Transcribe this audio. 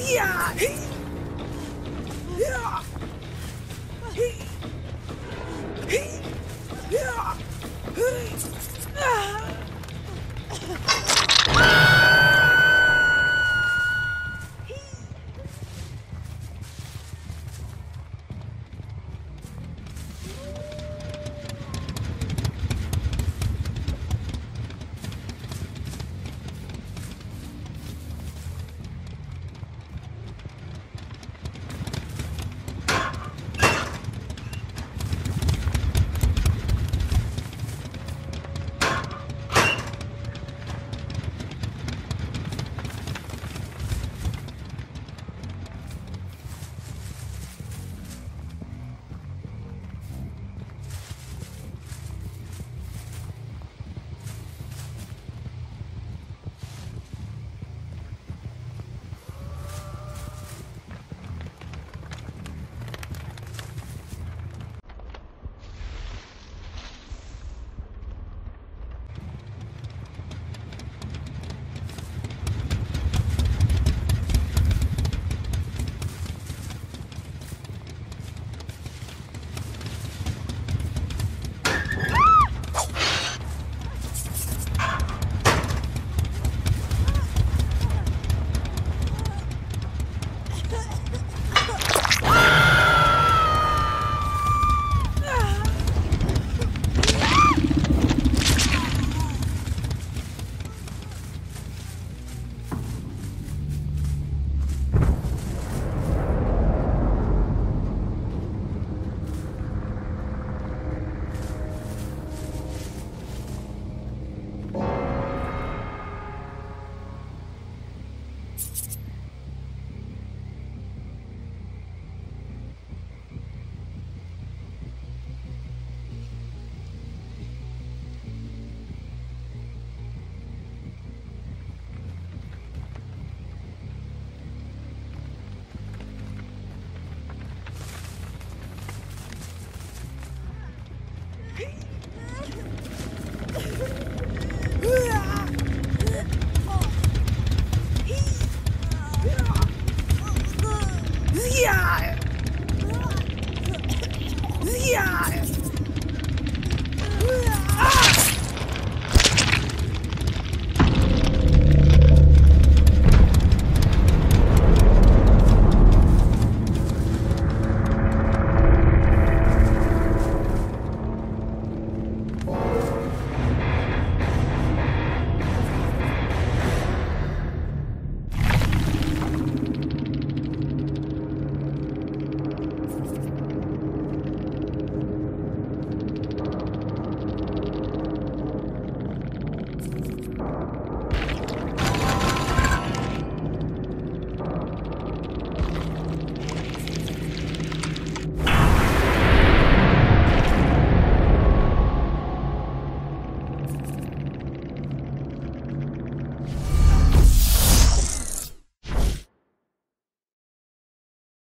Yeah!